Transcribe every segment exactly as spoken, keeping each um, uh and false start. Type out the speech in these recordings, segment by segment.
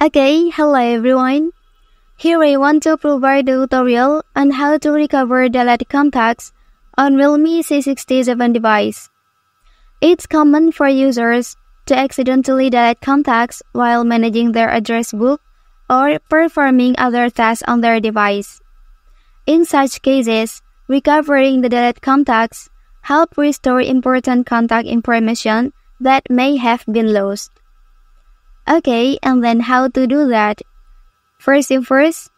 Okay, hello everyone. Here I want to provide a tutorial on how to recover deleted contacts on Realme C sixty-seven device. It's common for users to accidentally delete contacts while managing their address book or performing other tasks on their device. In such cases, recovering the deleted contacts helps restore important contact information that may have been lost. Okay, and then how to do that? First thing first,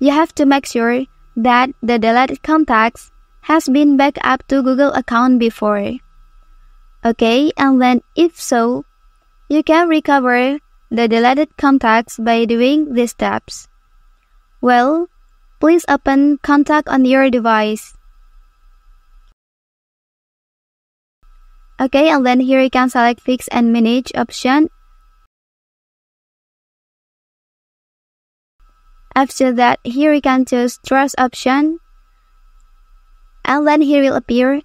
you have to make sure that the deleted contacts has been backed up to Google account before. Okay, and then if so, you can recover the deleted contacts by doing these steps. Well, please open Contact on your device. Okay, and then here you can select Fix and Manage option. After that, here you can choose Trash option. And then here will appear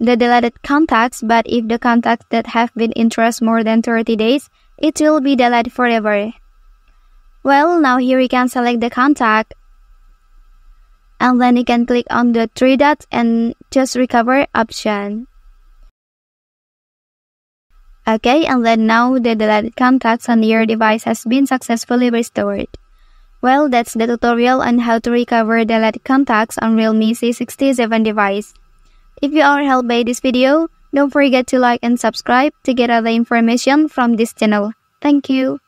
the deleted contacts, but if the contacts that have been in trash more than thirty days, it will be deleted forever. Well, now here you can select the contact. And then you can click on the three dots and choose Recover option. Okay, and then now the deleted contacts on your device has been successfully restored. Well, that's the tutorial on how to recover deleted contacts on Realme C sixty-seven device. If you are helped by this video, don't forget to like and subscribe to get other information from this channel. Thank you.